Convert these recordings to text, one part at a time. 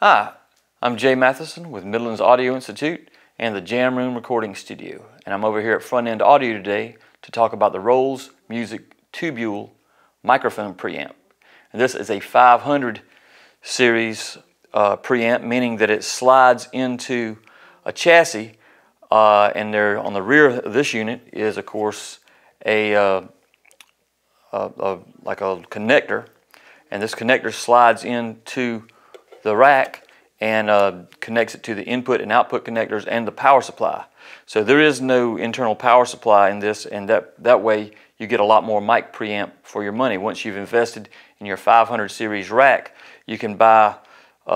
Hi, I'm Jay Matheson with Midlands Audio Institute and the Jam Room Recording Studio, and I'm over here at Front End Audio today to talk about the Roll Music Tubule Microphone Preamp. And this is a 500 series preamp, meaning that it slides into a chassis, and there on the rear of this unit is, of course, like a connector, and this connector slides into the rack and connects it to the input and output connectors and the power supply. So there is no internal power supply in this, and that way you get a lot more mic preamp for your money. Once you've invested in your 500 series rack, you can buy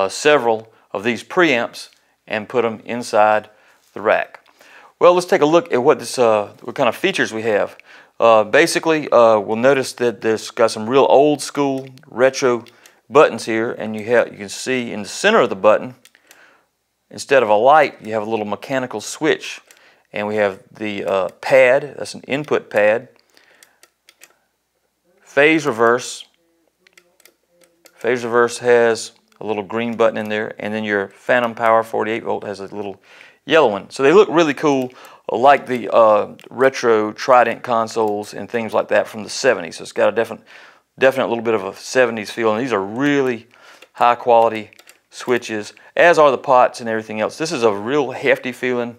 several of these preamps and put them inside the rack. Well, let's take a look at what this, what kind of features we have. Basically, we'll notice that this got some real old school retro buttons here, and you can see in the center of the button, instead of a light, you have a little mechanical switch, and we have the pad. That's an input pad. Phase reverse. Phase reverse has a little green button in there, and then your phantom power 48 volt has a little yellow one. So they look really cool, like the retro Trident consoles and things like that from the 70s. So it's got a definite little bit of a 70s feel, and these are really high quality switches, as are the pots and everything else. This is a real hefty feeling,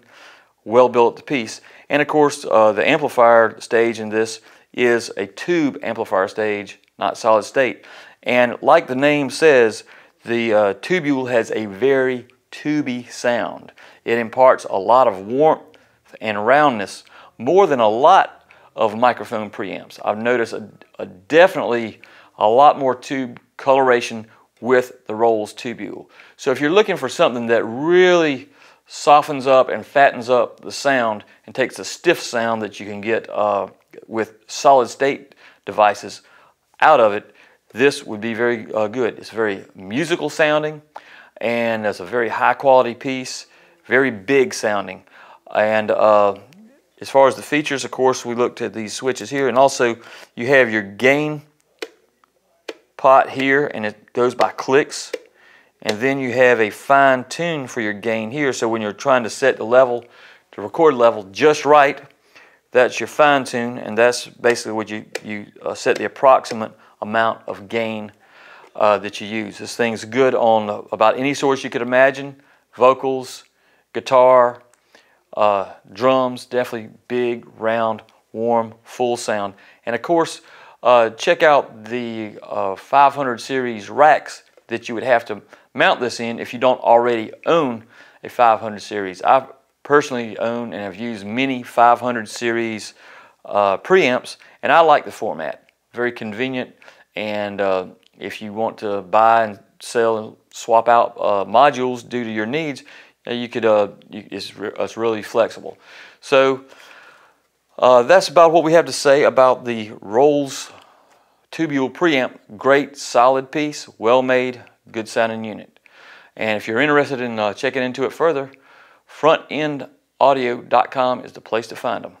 well built piece. And of course, the amplifier stage in this is a tube amplifier stage, not solid state. And like the name says, the tubule has a very tubey sound. It imparts a lot of warmth and roundness, more than a lot of microphone preamps. I've noticed definitely a lot more tube coloration with the Roll tubule. So if you're looking for something that really softens up and fattens up the sound and takes the stiff sound that you can get with solid state devices out of it, this would be very good. It's very musical sounding, and it's a very high quality piece, very big sounding. And as far as the features, of course, we looked at these switches here, and also you have your gain pot here, and it goes by clicks. And then you have a fine tune for your gain here, so when you're trying to set the level, the record level just right, that's your fine tune, and that's basically what you set the approximate amount of gain that you use. This thing's good on about any source you could imagine: vocals, guitar, drums. Definitely big, round, warm, full sound. And of course, check out the 500 series racks that you would have to mount this in if you don't already own a 500 series. I personally own and have used many 500 series preamps, and I like the format. Very convenient, and if you want to buy and sell and swap out modules due to your needs, you could. It's really flexible. So that's about what we have to say about the Roll Tubule preamp. Great, solid piece, well made, good sounding unit. And if you're interested in checking into it further, frontendaudio.com is the place to find them.